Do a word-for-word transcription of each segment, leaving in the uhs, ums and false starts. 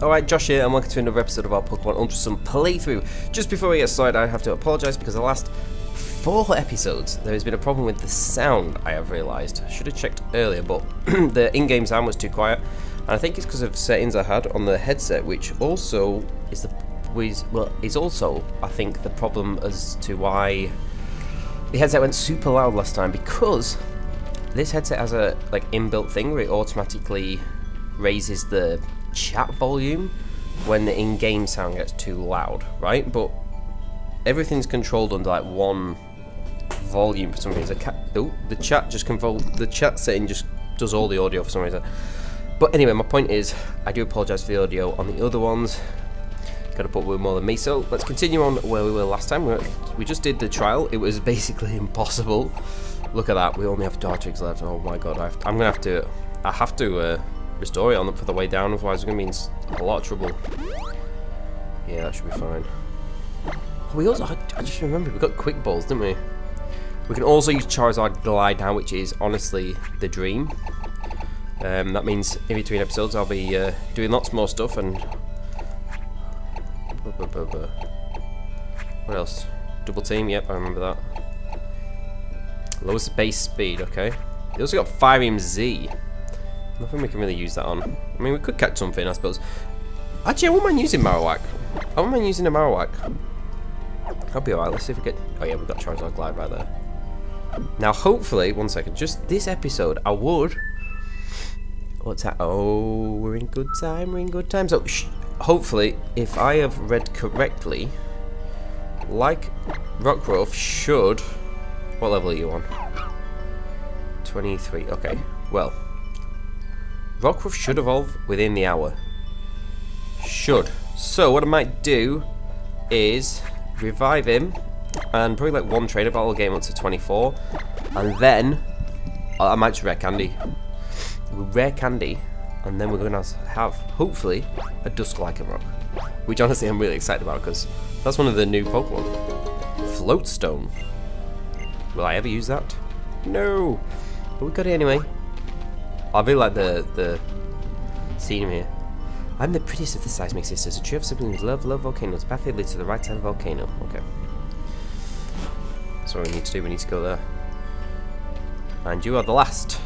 Alright, Josh here, and welcome to another episode of our Pokémon Ultra Sun playthrough. Just before we get started, I have to apologise because the last four episodes, there has been a problem with the sound, I have realised. I should have checked earlier, but the in-game sound was too quiet, and I think it's because of settings I had on the headset, which also is the is, well, is also, I think, the problem as to why the headset went super loud last time, because this headset has a like inbuilt thing where it automatically raises the chat volume when the in-game sound gets too loud, right? But everything's controlled under like one volume for some reason. Oh, the chat just control the chat setting just does all the audio for some reason. But anyway, my point is, I do apologise for the audio on the other ones. Got to put with more than me. So let's continue on where we were last time. We, were, we just did the trial. It was basically impossible. Look at that. We only have Dartrix left. Oh my god! I have to, I'm gonna have to. I have to. Uh, Restore it on the, for the way down, otherwise we're going to be in a lot of trouble. Yeah, that should be fine. We also, I, I just remembered, we got Quick Balls, didn't we? We can also use Charizard Glide now, which is honestly the dream. Um, that means in between episodes I'll be uh, doing lots more stuff and... What else? Double Team, yep, I remember that. Lowest base speed, okay. We also got Firium Z. Nothing we can really use that on. I mean, we could catch something, I suppose. Actually, I wouldn't mind using Marowak. I wouldn't mind using a Marowak. That'll be alright. Let's see if we get... Oh yeah, we've got Charizard Glide right there. Now, hopefully... One second. Just this episode, I would... What's that? Oh, we're in good time. We're in good time. So, shh. Hopefully, if I have read correctly, like Rockruff should... What level are you on? twenty-three. Okay. Well... Rockruff should evolve within the hour. Should. So what I might do is revive him and probably like one trainer battle game up to twenty-four, and then I might just rare candy. We'll rare candy, and then we're going to have hopefully a Dusk Lycanroc, which honestly I'm really excited about because that's one of the new Pokemon. Floatstone. Will I ever use that? No. But we got it anyway. I really like the, the scene here. I'm the prettiest of the seismic sisters, a tree of siblings, love, love volcanoes. Pathway leads to the right side of the volcano. Okay. That's what we need to do, we need to go there. And you are the last.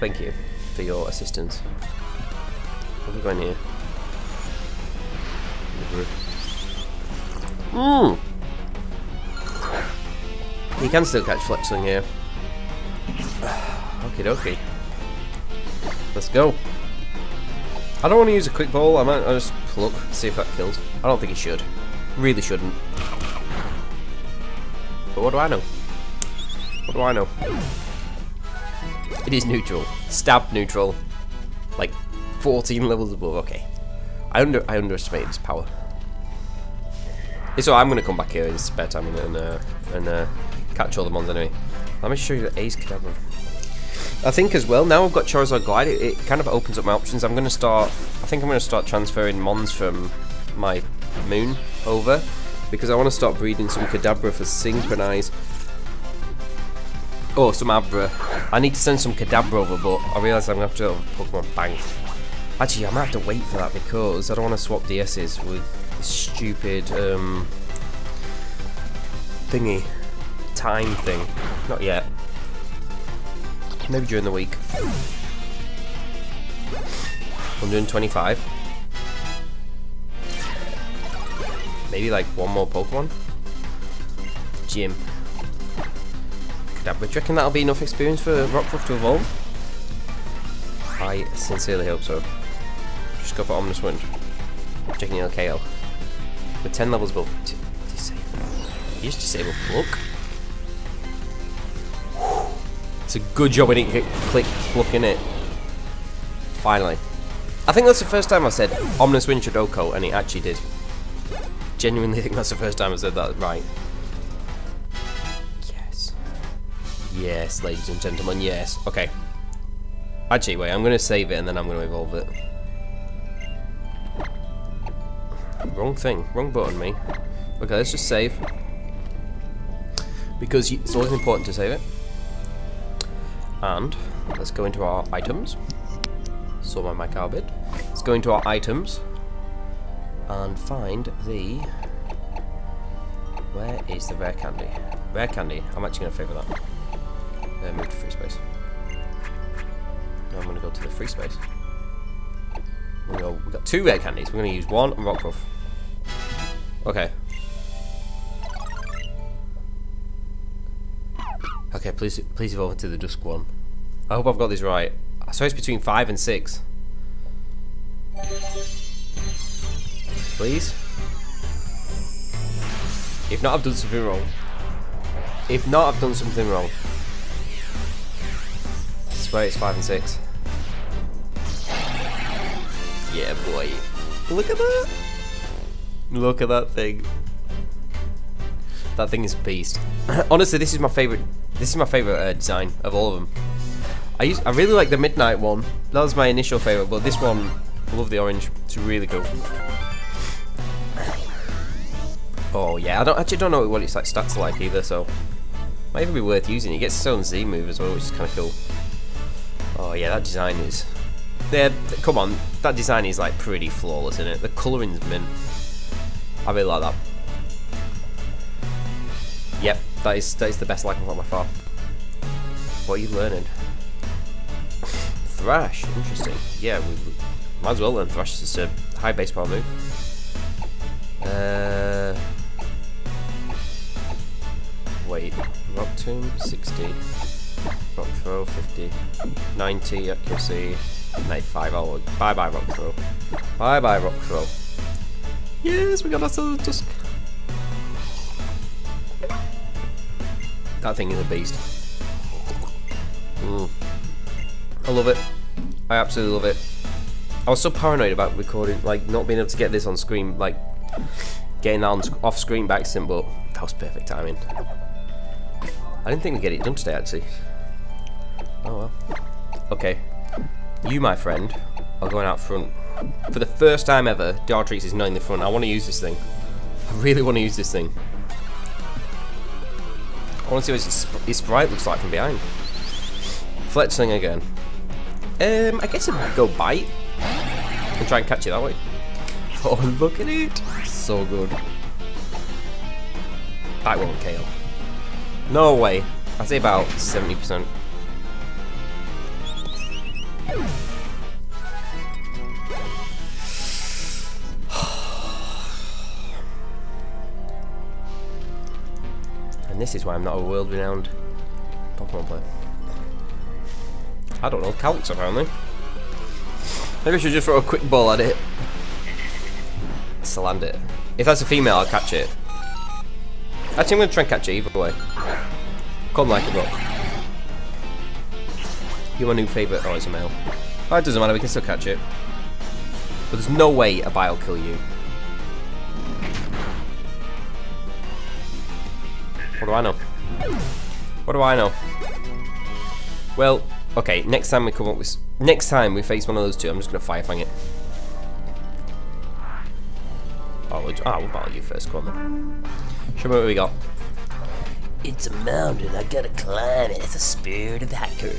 Thank you for your assistance. What have we got in here? Mmm! You can still catch Fletchling here. Okie dokie. Let's go. I don't want to use a Quick Ball. I might I'll just pluck, see if that kills. I don't think it should. Really shouldn't. But what do I know? What do I know? It is neutral. Stab neutral. Like fourteen levels above. Okay. I under I underestimated its power. So I'm gonna come back here in spare time and uh, and uh, catch all the mons anyway. Let me show you the Ace Kadabra. I think as well, now I've got Charizard Glide, it, it kind of opens up my options. I'm gonna start, I think I'm gonna start transferring mons from my moon over, because I wanna start breeding some Kadabra for Synchronize. Oh, some Abra. I need to send some Kadabra over, but I realise I'm gonna have to have a Pokémon Bank. Actually, I might have to wait for that, because I don't wanna swap D Ss with this stupid um, thingy. Time thing. Not yet. Maybe during the week. one twenty-five. Maybe like one more Pokemon. Gym. Kadabra. Do you reckon that'll be enough experience for Rockruff to evolve? I sincerely hope so. Just go for Ominous Wind. Checking your K O. With ten levels above. Disable. You just disable Pluck. It's a good job I didn't get click Pluck in it. Finally. I think that's the first time I said Ominous Wind should Oko, and it actually did. Genuinely think that's the first time I said that right. Yes. Yes, ladies and gentlemen, yes. Okay. Actually, wait, I'm going to save it and then I'm going to evolve it. Wrong thing. Wrong button, me. Okay, let's just save. Because it's always important to save it. And let's go into our items. Saw my Macarbit. Let's go into our items and find the... Where is the rare candy? Rare candy. I'm actually going to favour that. Uh, move to free space. Now I'm going to go to the free space. We've go, we got two rare candies. We're going to use one and Rockruff. Okay. Okay, please please evolve into the Dusk one. I hope I've got this right. I so it's between five and six. Please. If not, I've done something wrong. If not, I've done something wrong. I swear it's five and six. Yeah, boy. Look at that. Look at that thing. That thing is a beast. Honestly, this is my favorite. This is my favorite uh, design of all of them. I used, I really like the midnight one. That was my initial favorite, but this one, I love the orange. It's really cool. Oh yeah, I don't actually don't know what it's like stats like either, so might even be worth using. It gets its own Z move as well, which is kind of cool. Oh yeah, that design is. Yeah, come on, that design is like pretty flawless, isn't it? The coloring's mint. I really like that. Yep, that is that is the best Lycanroc by far. What are you learning? Thrash, interesting. Yeah, we, we might as well learn Thrash. It's a high base power move. Uh, wait, Rock Tomb sixty, Rock Throw fifty, ninety accuracy, ninety-five. Oh, bye bye Rock Throw. Bye bye Rock Throw. Yes, we got ourselves a Dusk. That thing is a beast. Mm. I love it. I absolutely love it. I was so paranoid about recording, like not being able to get this on screen, like getting that on off screen back sim, but that was perfect timing. I didn't think we'd get it done today, actually. Oh well. Okay. You, my friend, are going out front. For the first time ever, Dartrix is not in the front. I want to use this thing. I really want to use this thing. I want to see what his sprite looks like from behind. Fletchling again. Um, I guess it might go bite and try and catch it that way. Oh, look at it! So good. That won't K O. No way. I'd say about seventy percent. And this is why I'm not a world-renowned Pokemon player. I don't know, Calyx apparently. Maybe I should just throw a quick ball at it. To land it. If that's a female, I'll catch it. Actually, I'm going to try and catch it either way. Come like it, but you're my new favourite. Oh, it's a male. Oh, it doesn't matter. We can still catch it. But there's no way a bite will kill you. What do I know? What do I know? Well, okay. Next time we come up with, next time we face one of those two, I'm just going to firefang it. Ah, oh, oh, we'll battle you first, come on then. Show me what we got. It's a mountain, I gotta climb it. It's a spirit of the hacker.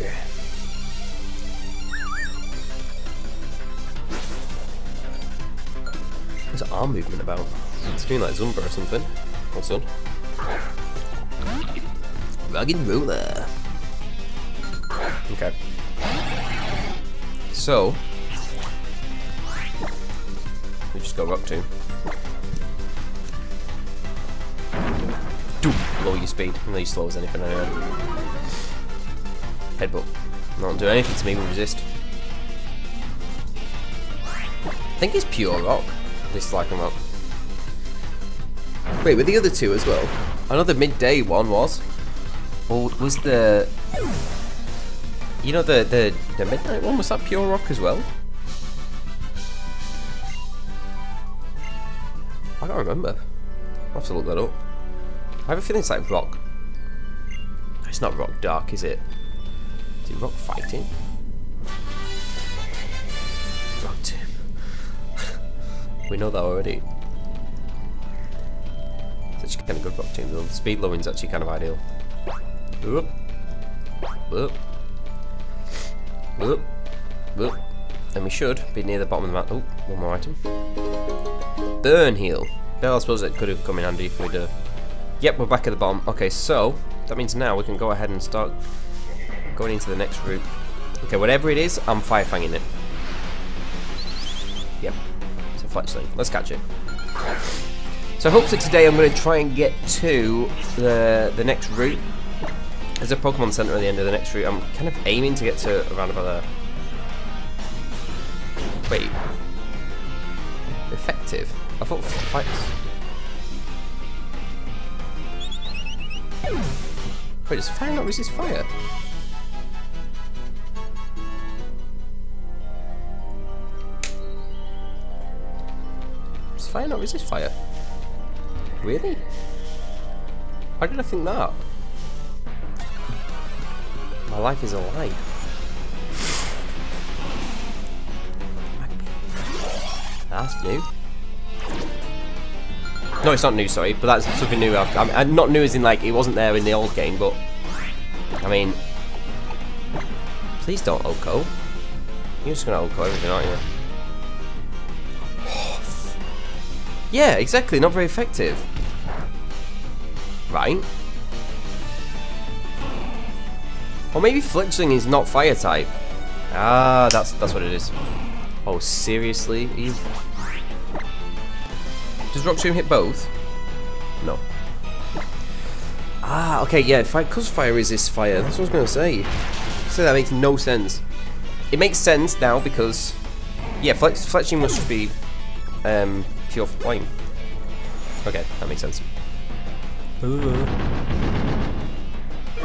What's that arm movement about? It's doing like Zumbra or something. What's on? Rugged Ruler. Okay. So, we just got Rock Tomb. Lower your speed, even though you slow as anything anyway. Headbutt. Not do anything to me but resist. I think it's pure rock, this Lycanroc. Wait, were the other two as well? I know the midday one was. Or was the You know the the, the midnight one, was that pure rock as well? I don't remember. I'll have to look that up. I have a feeling it's like rock. It's not rock dark, is it? Is it rock fighting? Rock Tomb. We know that already. It's actually kind of good Rock Tomb though. The speed lowing's actually kind of ideal. Whoop. Whoop. Whoop. Whoop. and we should be near the bottom of the map. Oh, one more item. Burn Heal. Well, I suppose it could have come in handy if we'd... Uh... Yep, we're back at the bottom. Okay, so that means now we can go ahead and start going into the next route. Okay, whatever it is, I'm firefanging it. Yep, it's a Fletchling. Let's catch it. So hopefully today I'm going to try and get to the the next route. There's a Pokemon Center at the end of the next route. I'm kind of aiming to get to around about there. Wait. Effective? I thought fights. Wait, does fire not resist fire? Does fire not resist fire? Really? Why did I think that? My life is a lie. That's new. No, it's not new, sorry, but that's something new. I'm, I'm not new as in, like, it wasn't there in the old game, but... I mean... Please don't Oko. You're just gonna Oko everything, aren't you? Yeah, exactly, not very effective. Right. Or maybe Fletchling is not fire type. Ah, that's that's what it is. Oh, seriously? He's... Does Rock Tomb hit both? No. Ah, okay, yeah, because fire resists fire. That's what I was going to say. So that makes no sense. It makes sense now because... Yeah, Fletchling must be... Um... Your flame. Okay, that makes sense. Ooh.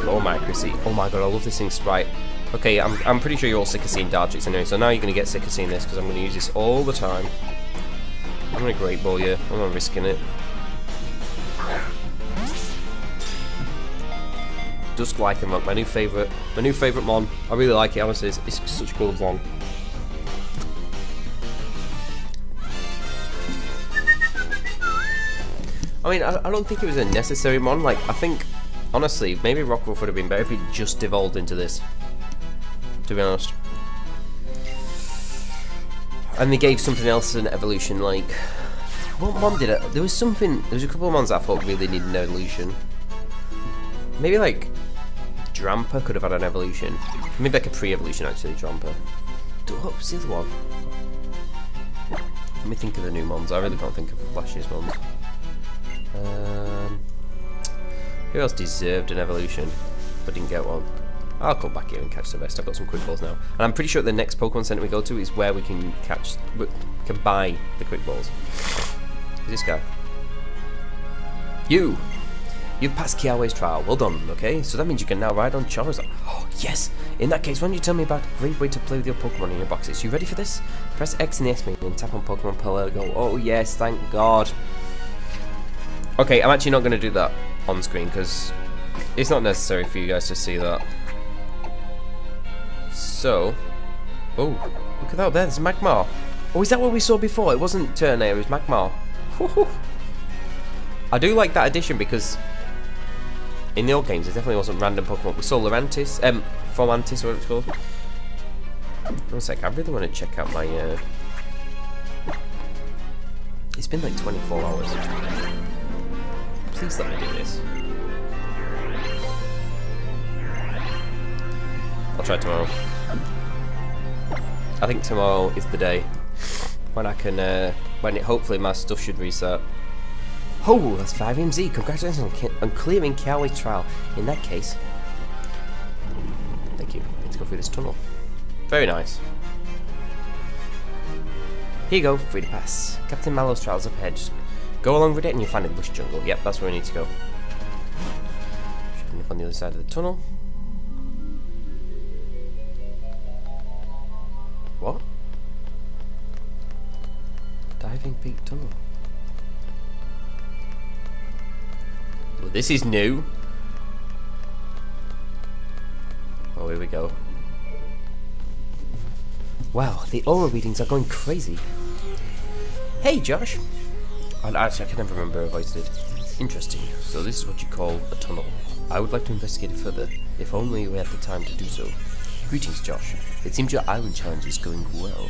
Low accuracy. Oh my god, I love this thing's sprite. Okay, I'm, I'm pretty sure you're all sick of seeing Dartrix anyway, so now you're going to get sick of seeing this because I'm going to use this all the time. I'm going to Great Ball you. I'm not risking it. Dusk Lycanroc, my new favourite. My new favourite mon. I really like it, honestly. It's, it's such a cool mon. I mean, I, I don't think it was a necessary mon. Like, I think, honestly, maybe Rockruff would have been better if it just devolved into this. To be honest. And they gave something else an evolution, like... What mon did it? There was something... There was a couple of mons that I thought really needed an evolution. Maybe, like, Drampa could have had an evolution. Maybe, like, a pre-evolution, actually, Drampa. What was the other one? Let me think of the new mons. I really can't think of last year's mons. Um, who else deserved an evolution but didn't get one? I'll come back here and catch the rest. I've got some quick balls now, and I'm pretty sure the next Pokemon Center we go to is where we can catch, we can buy the quick balls. Who's this guy? You, you've passed Kiawe's trial. Well done. Okay, so that means you can now ride on Charizard. Oh yes. In that case, why don't you tell me about a great way to play with your Pokemon in your boxes? You ready for this? Press X in the S menu and tap on Pokemon Pelurgo. Oh yes, thank God. Okay, I'm actually not going to do that on screen because it's not necessary for you guys to see that. So, oh, look at that, there's Magmar. Oh, is that what we saw before? It wasn't Turnair, it was Magmar. Woohoo. I do like that addition because in the old games it definitely wasn't random Pokemon. We saw Lorantis, um, Formantis, or what it's called. One sec, I really want to check out my, uh... it's been like twenty-four hours. Please let me do this. I'll try tomorrow. I think tomorrow is the day when I can, uh, when it hopefully my stuff should reset. Oh, that's Firium Z. Congratulations on, on clearing Kiawe's trial. In that case, thank you. Let's go through this tunnel. Very nice. Here you go, free to pass. Captain Mallow's trial's up ahead. Go along with it and you'll find a bush jungle. Yep, that's where we need to go. Should be up on the other side of the tunnel. What? Diving Peak Tunnel. Well, this is new. Oh, here we go. Wow, the aura readings are going crazy. Hey, Josh. And actually, I can never remember if I did. Interesting. So this is what you call a tunnel. I would like to investigate it further, if only we had the time to do so. Greetings, Josh. It seems your island challenge is going well.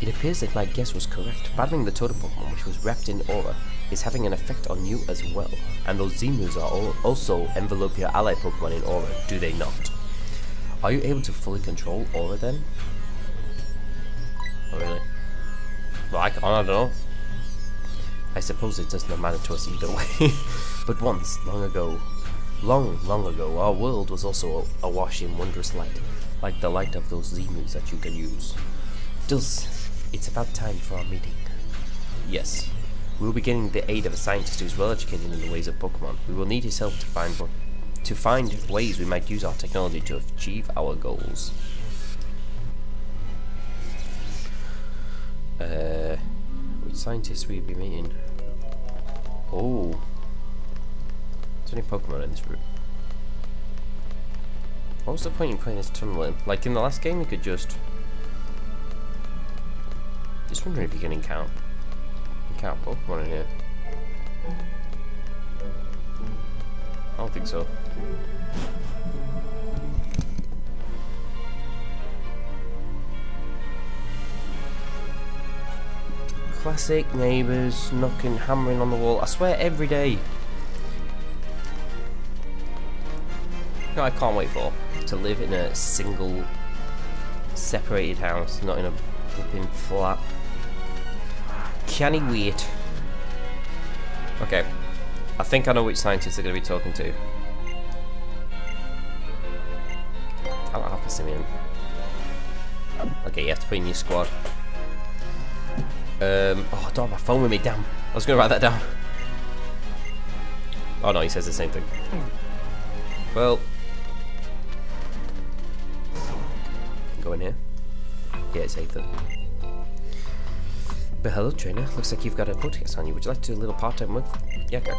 It appears that my guess was correct. Battling the totem Pokemon, which was wrapped in aura, is having an effect on you as well. And those Zemus are all also envelope your ally Pokemon in aura, do they not? Are you able to fully control aura then? Oh really? Well, I, I don't know. I suppose it does not matter to us either way. But once, long ago, long, long ago, our world was also awash in wondrous light, like the light of those Zemus that you can use. Dulce, it's about time for our meeting. Yes. We will be getting the aid of a scientist who is well educated in the ways of Pokemon. We will need his help to find to find ways we might use our technology to achieve our goals. Uh, which scientist will we be meeting? Oh, there's only Pokemon in this room. What was the point in putting this tunnel in? Like in the last game, you could just. Just wondering if you can encounter, encounter Pokemon in here. I don't think so. Classic neighbours knocking, hammering on the wall. I swear every day. You know, I can't wait for to live in a single, separated house, not in a flipping flat. Can he wait? Okay, I think I know which scientists they're going to be talking to. I don't have to see him. Okay, you have to put in your squad. Um, oh, I don't have my phone with me, damn. I was going to write that down. Oh no, he says the same thing. Well. Go in here. Yeah, it's Aether. But hello, trainer. Looks like you've got a podcast on you. Would you like to do a little part-time work? Yeah, okay.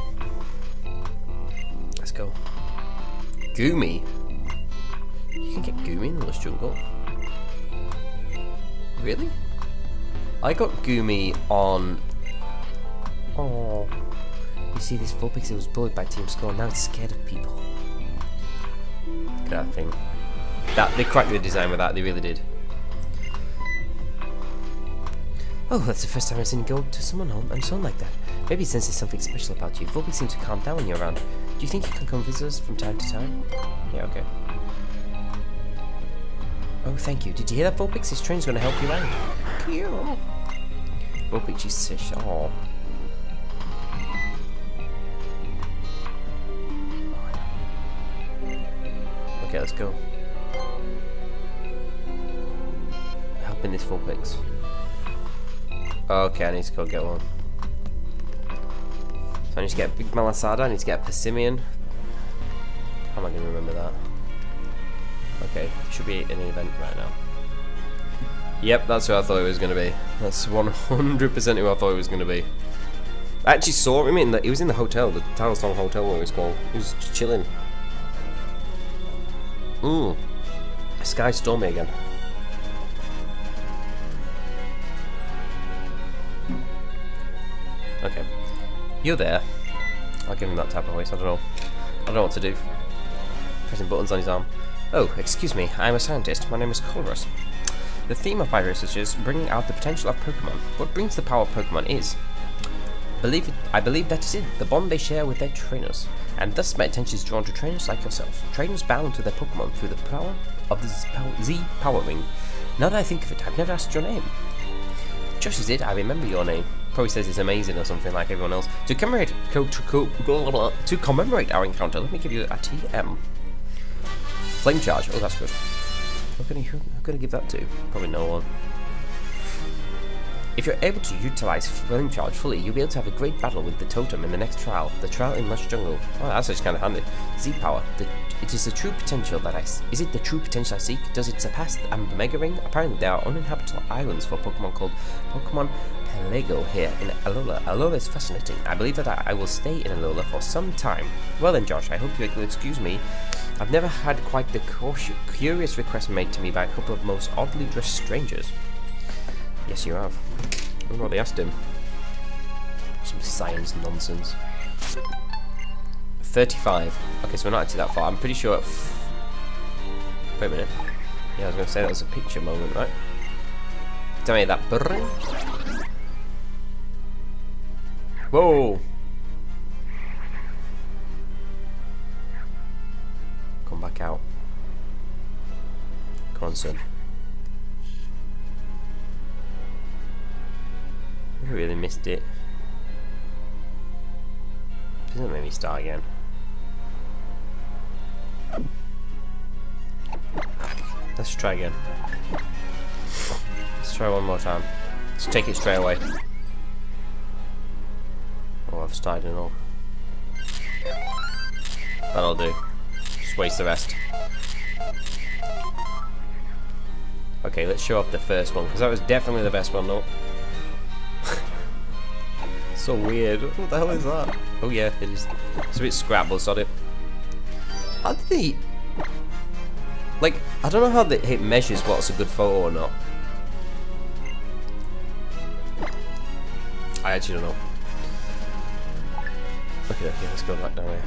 Let's go. Goomy? You can get Goomy in this jungle. Really? I got Goomy on... Oh. You see, this Vulpix, it was bullied by Team Skull. Now it's scared of people. Look at that thing. That, they cracked the design with that. They really did. Oh, that's the first time I've seen you go to someone home and sound like that. Maybe it senses something special about you. Vulpix seems to calm down when you're around. Do you think you can come visit us from time to time? Yeah, okay. Oh, thank you. Did you hear that, Vulpix? This train's gonna help you out. Cute. Vulpix, you sish. Aww. Okay, let's go. Helping this Vulpix. Okay, I need to go get one. So I need to get Big Malasada, I need to get Persimmon. How am I going to remember that? Okay, should be an event right now. Yep, that's who I thought it was going to be. That's one hundred percent who I thought it was going to be. I actually saw him in the, he was in the hotel, the Townstone Hotel, what it was called. He was just chilling. Mmm. Sky stormy again. Okay, you're there. I'll give him that type of voice. I don't know. I don't know what to do. Pressing buttons on his arm. Oh, excuse me. I'm a scientist. My name is Taurus. The theme of my research is bringing out the potential of Pokemon. What brings the power of Pokemon is, believe it, I believe that is it. The bond they share with their trainers, and thus my attention is drawn to trainers like yourself. Trainers bound to their Pokemon through the power of the Z Power Ring. Now that I think of it, I've never asked your name. Just as it, I remember your name. Probably says it's amazing or something like everyone else. To commemorate, co to, co blah, blah, blah, to commemorate our encounter, let me give you a T M. Flame Charge. Oh, that's good. Who can, who, who can I give that to? Probably no one. If you're able to utilize Flame Charge fully, you'll be able to have a great battle with the totem in the next trial. The trial in Lush Jungle. Oh, that's just kind of handy. Z Power. The, it is the true potential that I. Is it the true potential I seek? Does it surpass the um, Mega Ring? Apparently, there are uninhabitable islands for Pokemon called Pokemon. Lego here in Alola. Alola is fascinating. I believe that I, I will stay in Alola for some time. Well then, Josh, I hope you will excuse me. I've never had quite the cautious, curious request made to me by a couple of most oddly dressed strangers. Yes, you have. I wonder what they asked him. Some science nonsense. thirty-five. Okay, so we're not actually that far. I'm pretty sure... Wait a minute. Yeah, I was going to say that was a picture moment, right? Tell me that burring. Whoa! Come back out. Come on, son. I really missed it. Doesn't make me start again. Let's try again. Let's try one more time. Let's take it straight away. Oh, I've started and all. That'll do. Just waste the rest. Okay, let's show off the first one, because that was definitely the best one, though. So weird. What the hell is that? Oh yeah, it is. It's a bit Scrabbles on it. How did they... Like, I don't know how the, it measures what's a good photo or not. I actually don't know. Okay, okay, let's go back down here.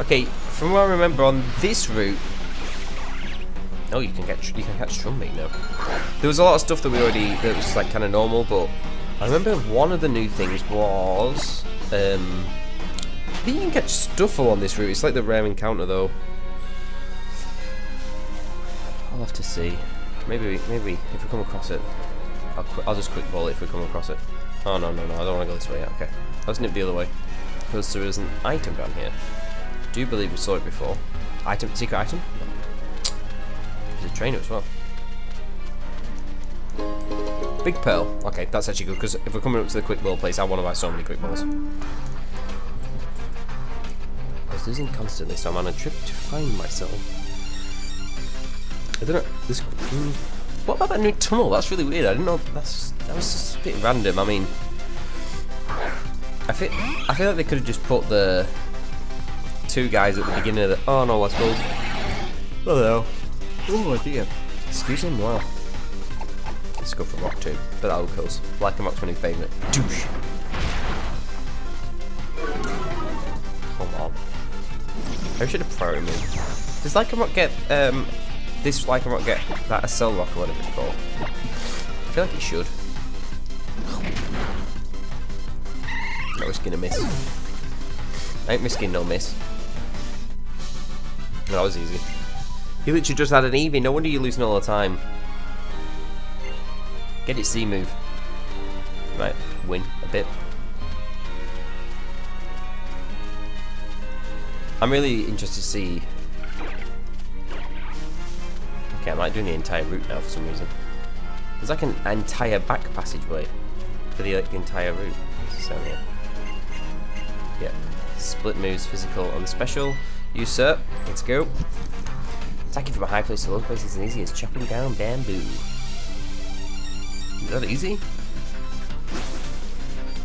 Okay, from what I remember on this route... Oh, you can get you can catch Trumbate now. There was a lot of stuff that we already... that was like kind of normal, but... I remember one of the new things was, um, I think you can catch Stufful on this route. It's like the rare encounter, though. I'll have to see. Maybe, maybe if we come across it, I'll, qu I'll just quick ball it if we come across it. Oh no, no, no! I don't want to go this way. Yeah, okay, let's nip the other way because there is an item down here. I do believe we saw it before. Item, secret item. There's a trainer as well. Big Pearl. Okay, that's actually good, because if we're coming up to the Quick Ball place, I want to buy so many Quick Balls. I was losing constantly, so I'm on a trip to find myself. I don't know. This, mm, what about that new tunnel? That's really weird. I didn't know. That's that was just a bit random. I mean, I feel I feel like they could have just put the two guys at the beginning of the. Oh no, what's called? Hello. Oh dear. Excuse me. Wow. Let's go for Rock Tomb, but that will kill us. Lycanroc's my new favourite. Douche! Come on. I should have priority moved. Does Lycanroc get, um, this Lycanroc get that Acel Rock or whatever it's called? I feel like it should. No, it's gonna miss. I ain't risking no miss. No, that was easy. He literally just had an Eevee, no wonder you're losing all the time. Get it, C move. Right, win a bit. I'm really interested to see. Okay, I'm like doing the entire route now for some reason. There's like an entire back passageway for the, like, the entire route. What's this down here? Yeah. Split moves, physical and special. Usurp. Let's go. Attacking from a high place to low place is as easy as chopping down bamboo. Is that easy?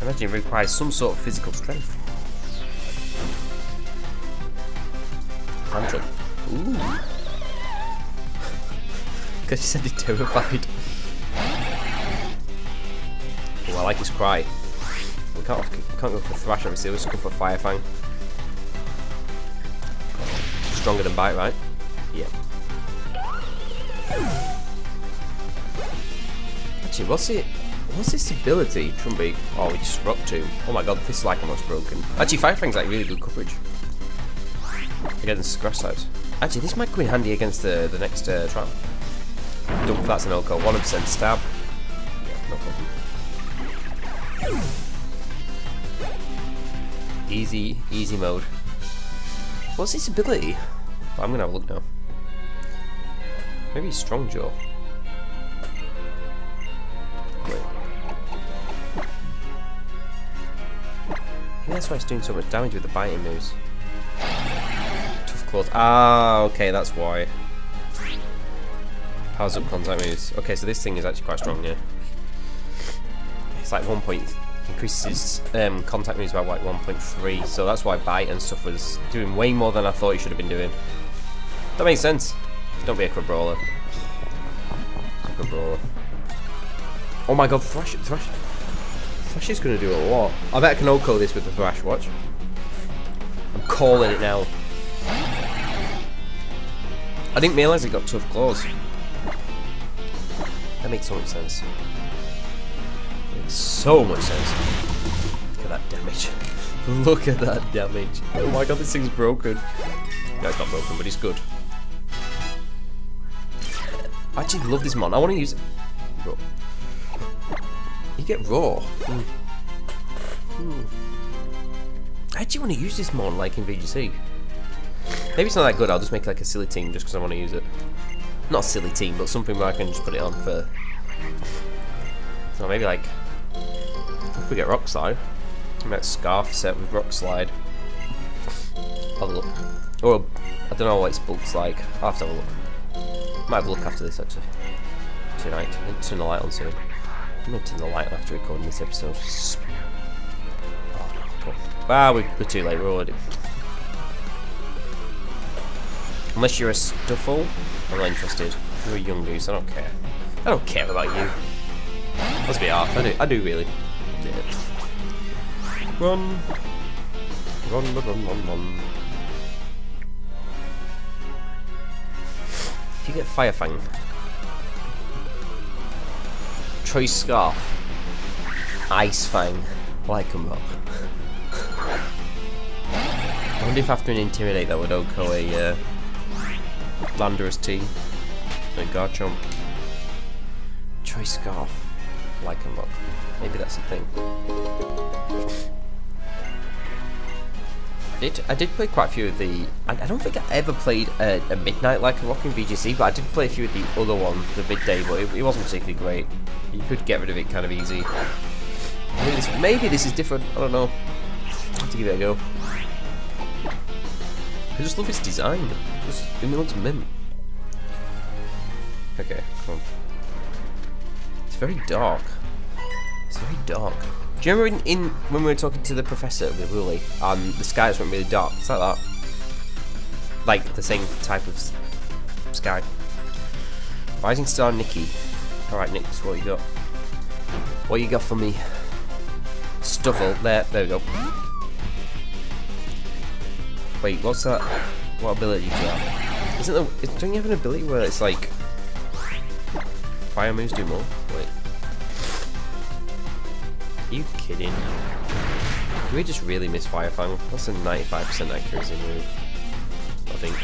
I imagine it requires some sort of physical strength. Phantom. Ooh. Because he said he's terrified. Oh, I like his cry. We can't, we can't go for Thrash, obviously. We'll just go for Fire Fang. Stronger than Bite, right? Yeah. Actually, what's it? What's this ability? Trumby. Oh, we just rocked to. Oh my god, this is like almost broken. Actually, Fire Fang's like really good coverage against Grass types. Actually, this might come in handy against the the next uh, trap. Dump. That's an Elko. One percent stab. Yeah, no problem. Easy, easy mode. What's this ability? Well, I'm gonna have a look now. Maybe Strong Jaw. That's why it's doing so much damage with the biting moves. Tough claws. Ah, okay, that's why. Powers up contact moves. Okay, so this thing is actually quite strong, yeah. It's like one point increases um, contact moves by like one point three, so that's why bite and stuff was doing way more than I thought he should have been doing. That makes sense. Don't be a crab brawler. Crab brawler. Oh my god, Thrash, Thrash. Thrash is going to do a lot. I bet I can O C O this with the Thrash, watch. I'm calling it now. I didn't realise it got tough claws. That makes so much sense. Makes so much sense. Look at that damage. Look at that damage. Oh my god, this thing's broken. No, it's not broken, but it's good. I actually love this mon. I want to use it. Raw. You get raw. Mm. Mm. I actually want to use this mon like in V G C. Maybe it's not that good, I'll just make like a silly team just because I want to use it. Not a silly team, but something where I can just put it on for... So maybe like... If we get Rockslide, I might Scarf set with Rockslide. Have a look. Or, I don't know what its bulk's like. I'll have to have a look. Might have a look after this actually. Tonight. I'm gonna turn the light on soon. I'm going to turn the light on after recording this episode. Oh, cool. Ah, we're too late, we're already... Unless you're a Stufful, I'm not interested. You're a young goose, I don't care. I don't care about you. Let's be off. I do, I do really. Yeah. Run. Run, run, run, run. If you get Fire Fang. Choice Scarf. Ice Fang. Lycanroc. I wonder if after an Intimidate that would Oko a... Uh, Landorus T and Garchomp. Choice Scarf. Lycanroc. Maybe that's the thing. I did, I did play quite a few of the... I, I don't think I ever played a, a Midnight Lycanroc in V G C, but I did play a few of the other ones, the midday, but it, it wasn't particularly great. You could get rid of it kind of easy. I mean, this, maybe this is different, I don't know. I'll have to give it a go. I just love its design. Just, it looks mint. Okay, come on. It's very dark. It's very dark. Do you remember in, in when we were talking to the professor with Wooly, um, the skies went really dark? It's like that. Like the same type of sky. Rising Star Nikki. Alright, Nick, what you got? What you got for me? Stufful. There, there we go. Wait, what's that? What ability do you have? Isn't there, is, don't you have an ability where it's like fire moves do more? Wait, are you kidding? Did we just really miss Fire Fang? That's a ninety-five percent accuracy move, I think.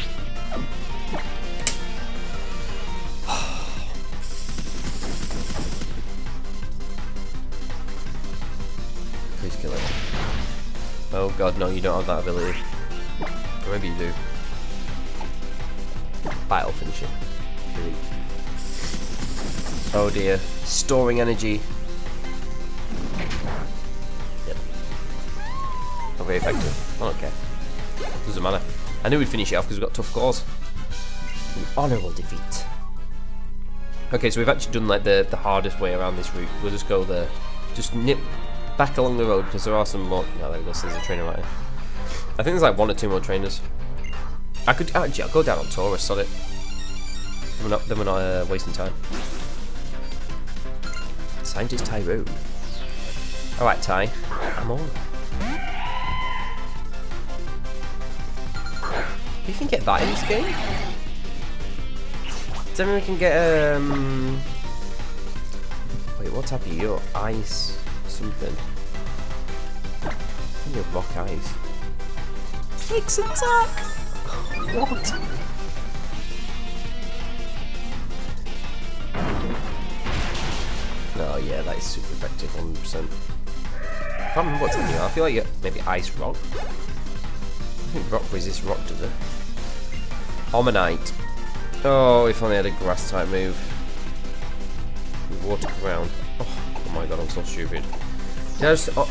Please kill it. Oh god, no, you don't have that ability. Or maybe you do. Battle finishing. Really. Oh dear. Storing energy. Yep. Not very effective. I don't care. Doesn't matter. I knew we'd finish it off because we've got tough claws. An honourable defeat. Okay, so we've actually done like the, the hardest way around this route. We'll just go there. Just nip back along the road because there are some more. No, there we go. There's a trainer right here. I think there's like one or two more trainers. I could actually, I'll go down on Taurus, sod it. Then we're not, then we're not uh, wasting time. Scientist Tyrone. Alright, Ty. I'm on. You can get that in this game? Does everyone can get, um. Wait, what type are you? Ice. Something. I think you're rock ice. Fix attack! What? Oh yeah, that is super effective, one hundred percent. I can't remember what time you are. I feel like you're maybe Ice Rock. I think Rock resists Rock, does it? Omanite. Oh, if only I had a grass type move. Water ground. Oh, oh my god, I'm so stupid. Just, oh.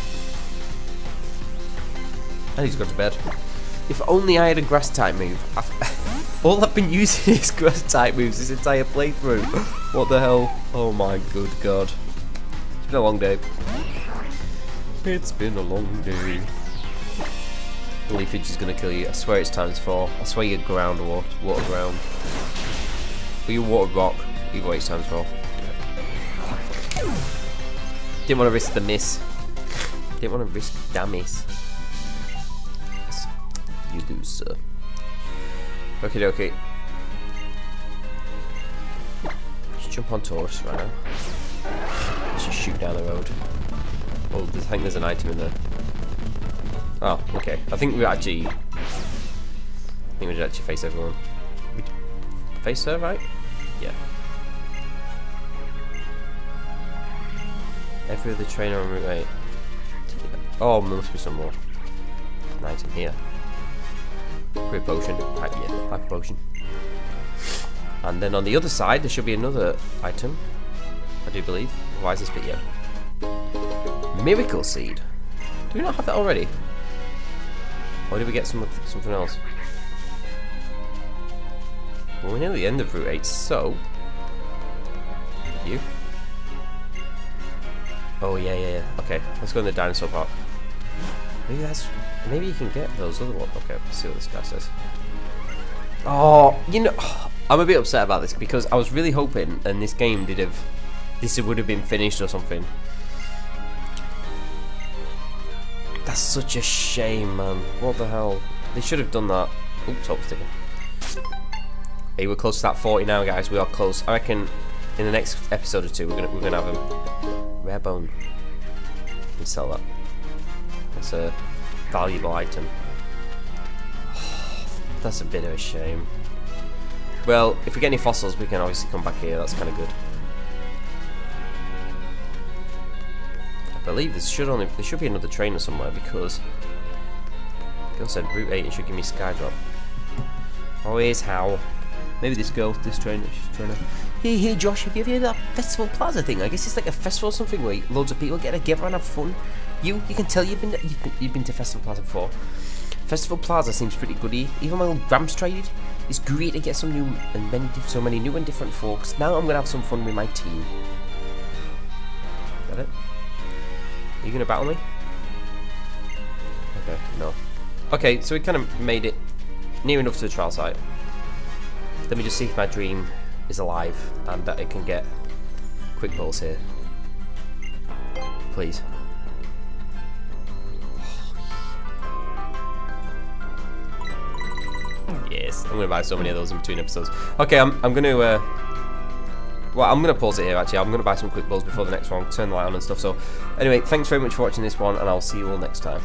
I need to go to bed. If only I had a grass type move. I've, all I've been using is grass type moves this entire playthrough. What the hell? Oh my good god. It's been a long day. It's been a long day. The leafage is going to kill you. I swear it's times four. I swear you're ground water, water ground. Or you water rock. Either way it's times four. Didn't want to risk the miss. Didn't want to risk that miss. You lose, sir. Okay, okay. jump on Taurus right now. Let's just shoot down the road. Oh, I think there's an item in there. Oh, okay. I think we actually... I think we did actually face everyone. We face her, right? Yeah. Every other trainer on Route eight. Oh, there must be some more. An item here. Quick potion. Right, yeah, hyper potion. And then on the other side, there should be another item. I do believe. Why is this bit yet? Miracle Seed. Do we not have that already? Or did we get some, something else? Well, we're near the end of Route eight, so... You? Oh, yeah, yeah, yeah. Okay, let's go in the dinosaur park. Maybe that's... Maybe you can get those other ones. Okay, let's see what this guy says. Oh, you know... I'm a bit upset about this, because I was really hoping, and this game did have... This would have been finished or something. That's such a shame, man. What the hell? They should have done that. Oops, top sticker. Hey, we're close to that forty now, guys. We are close. I reckon in the next episode or two, we're gonna we're gonna have them. Rare bone. We sell that. That's a valuable item. That's a bit of a shame. Well, if we get any fossils, we can obviously come back here. That's kind of good. I believe there should only there should be another trainer somewhere, because I said Route eight and should give me Sky Drop. Oh, here's how. Maybe this girl, this trainer, she's trying to. Hey, hey, Josh, have you ever heard of that Festival Plaza thing? I guess it's like a festival or something where loads of people get together and have fun. You, you can tell you've been, you've been you've been to Festival Plaza before. Festival Plaza seems pretty goody. Even my old Gramps tried it. It's great to get some new and many so many new and different folks. Now I'm gonna have some fun with my team. Got it. Are you gonna battle me? Okay, no. Okay, so we kind of made it near enough to the trial site. Let me just see if my dream is alive and that it can get quick balls here. Please. Yes, I'm gonna buy so many of those in between episodes. Okay, I'm, I'm gonna... Uh, Well, I'm going to pause it here, actually. I'm going to buy some quick balls before the next one, turn the light on and stuff. So, anyway, thanks very much for watching this one, and I'll see you all next time.